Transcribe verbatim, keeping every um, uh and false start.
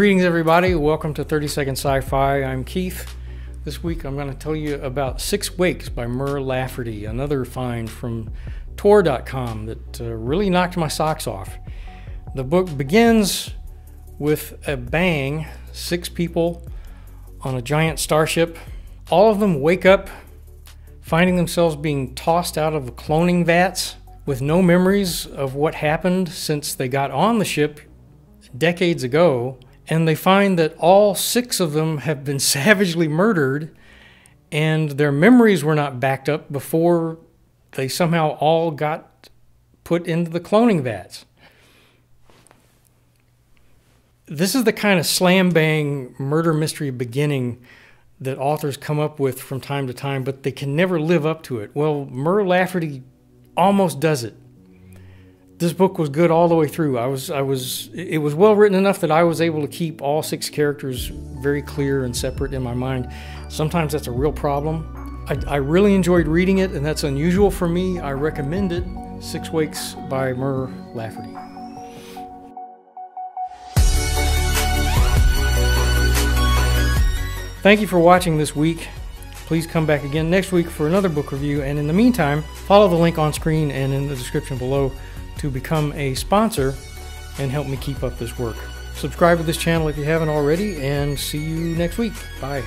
Greetings everybody, welcome to thirty seconds sci fi. I'm Keith. This week I'm going to tell you about Six Wakes by Mur Lafferty, another find from Tor dot com that uh, really knocked my socks off. The book begins with a bang, six people on a giant starship. All of them wake up finding themselves being tossed out of cloning vats with no memories of what happened since they got on the ship decades ago. And they find that all six of them have been savagely murdered and their memories were not backed up before they somehow all got put into the cloning vats. This is the kind of slam-bang murder mystery beginning that authors come up with from time to time, but they can never live up to it. Well, Mur Lafferty almost does it. This book was good all the way through. I was, I was, it was well written enough that I was able to keep all six characters very clear and separate in my mind. Sometimes that's a real problem. I, I really enjoyed reading it, and that's unusual for me. I recommend it. Six Wakes by Mur Lafferty. Thank you for watching this week. Please come back again next week for another book review. And in the meantime, follow the link on screen and in the description below to become a sponsor and help me keep up this work. Subscribe to this channel if you haven't already, and see you next week. Bye.